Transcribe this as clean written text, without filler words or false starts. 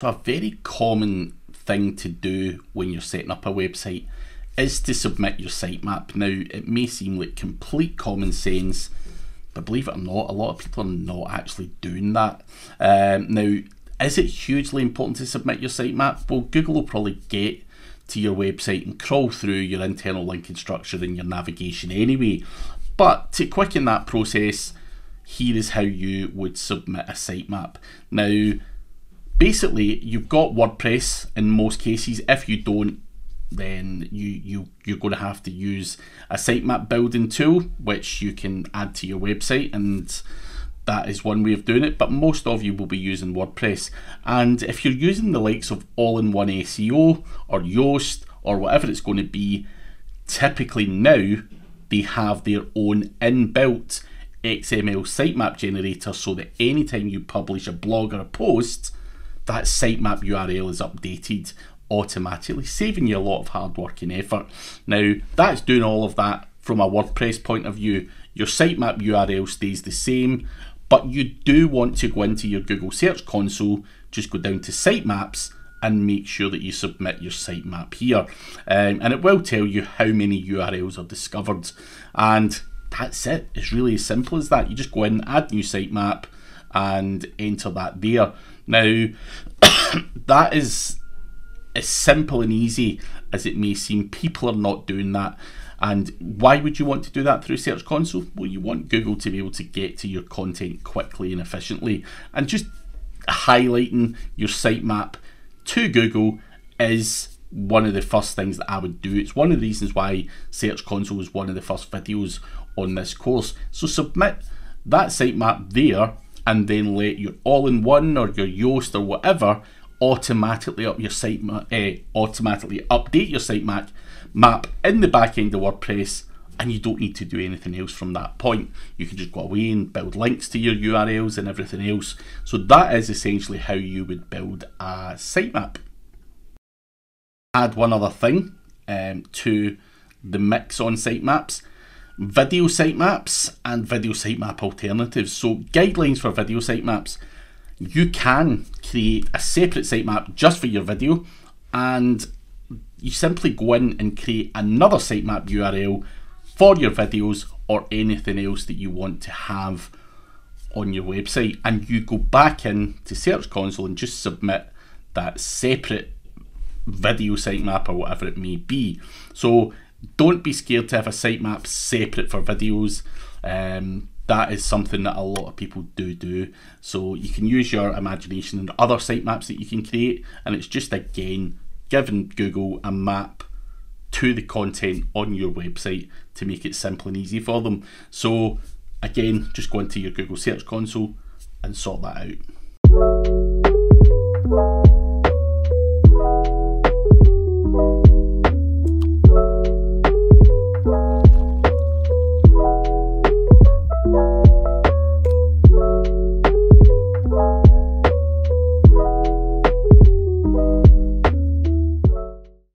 A very common thing to do when you're setting up a website is to submit your sitemap. Now, it may seem like complete common sense, but believe it or not, a lot of people are not actually doing that. Now, is it hugely important to submit your sitemap? Well, Google will probably get to your website and crawl through your internal linking structure and your navigation anyway. But to quicken that process, here is how you would submit a sitemap. Now, basically, you've got WordPress in most cases. If you don't, then you're going to have to use a sitemap building tool, which you can add to your website, and that is one way of doing it. But most of you will be using WordPress. And if you're using the likes of All-in-One SEO or Yoast or whatever it's going to be, typically now they have their own inbuilt XML sitemap generator, so that anytime you publish a blog or a post, that sitemap URL is updated automatically, saving you a lot of hard work and effort. Now, that's doing all of that from a WordPress point of view. Your sitemap URL stays the same, but you do want to go into your Google Search Console, just go down to sitemaps and make sure that you submit your sitemap here. And it will tell you how many URLs are discovered. And that's it, it's really as simple as that. You just go in, add new sitemap, and enter that there. Now, that is as simple and easy as it may seem. People are not doing that. And why would you want to do that through Search Console? Well, you want Google to be able to get to your content quickly and efficiently. And just highlighting your sitemap to Google is one of the first things that I would do. It's one of the reasons why Search Console is one of the first videos on this course. So submit that sitemap there, and then let your All-in-One or your Yoast or whatever automatically update your sitemap map in the back end of WordPress, and you don't need to do anything else from that point. You can just go away and build links to your URLs and everything else. So that is essentially how you would build a sitemap. Add one other thing to the mix on sitemaps. Video sitemaps and video sitemap alternatives. So guidelines for video sitemaps. You can create a separate sitemap just for your video, and you simply go in and create another sitemap URL for your videos or anything else that you want to have on your website. And you go back in to Search Console and just submit that separate video sitemap or whatever it may be. So don't be scared to have a sitemap separate for videos. That is something that a lot of people do. So you can use your imagination and other sitemaps that you can create. And it's just, again, giving Google a map to the content on your website to make it simple and easy for them. So again, just go into your Google Search Console and sort that out.